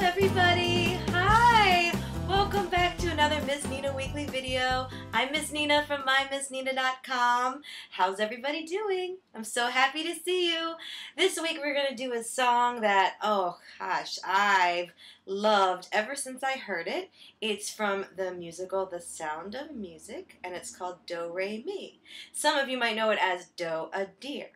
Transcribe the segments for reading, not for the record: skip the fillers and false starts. Hello everybody! Hi! Welcome back to another Miss Nina Weekly video. I'm Miss Nina from MyMissNina.com. How's everybody doing? I'm so happy to see you. This week we're going to do a song that, oh gosh, I've loved ever since I heard it. It's from the musical The Sound of Music, and it's called Do Re Mi. Some of you might know it as Do a Deer.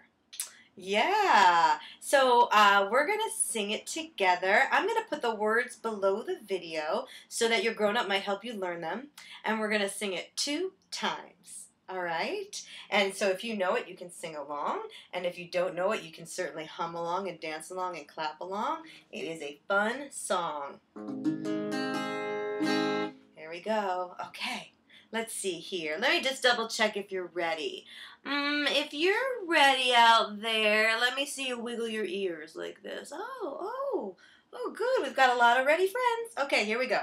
Yeah, so we're going to sing it together. I'm going to put the words below the video so that your grown-up might help you learn them. And we're going to sing it 2 times, all right? And so if you know it, you can sing along. And if you don't know it, you can certainly hum along and dance along and clap along. It is a fun song. Here we go. Okay. Let's see here. Let me just double check if you're ready. If you're ready out there, let me see you wiggle your ears like this. Oh, good. We've got a lot of ready friends. Okay, here we go.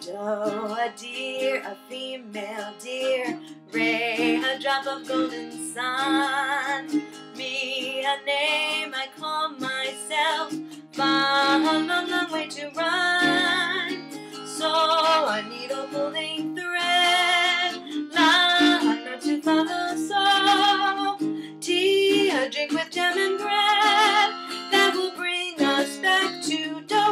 Do a deer, a female deer, Ray, a drop of golden sun. Me, a name I call myself, far a long, long way to run. So a needle pulling thread, line not to follow. So tea, a drink with jam and bread, that will bring us back to do.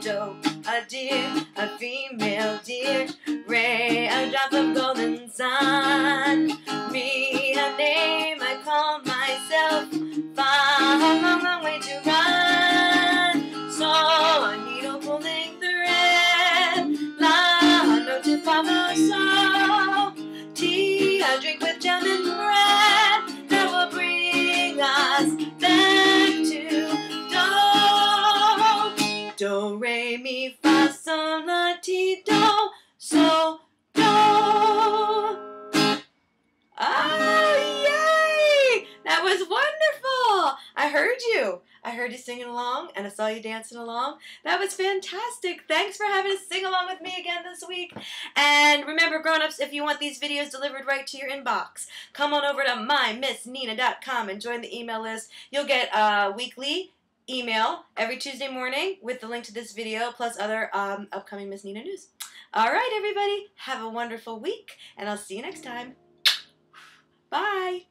Do a deer, a female deer, Ray, a drop of golden sun. Me, a name I call myself, far a long, long way to run. So a needle pulling thread, la, a note to follow. So tea, a drink with jam and bread, that will bring us back to do. Do, re, mi, fa, sol, la, ti, do. So, do. That was wonderful! I heard you. I heard you singing along, and I saw you dancing along. That was fantastic. Thanks for having us sing along with me again this week. And remember, grown-ups, if you want these videos delivered right to your inbox, come on over to MyMissNina.com and join the email list. You'll get a weekly email every Tuesday morning with the link to this video, plus other upcoming Miss Nina news. All right, everybody, have a wonderful week, and I'll see you next time. Bye.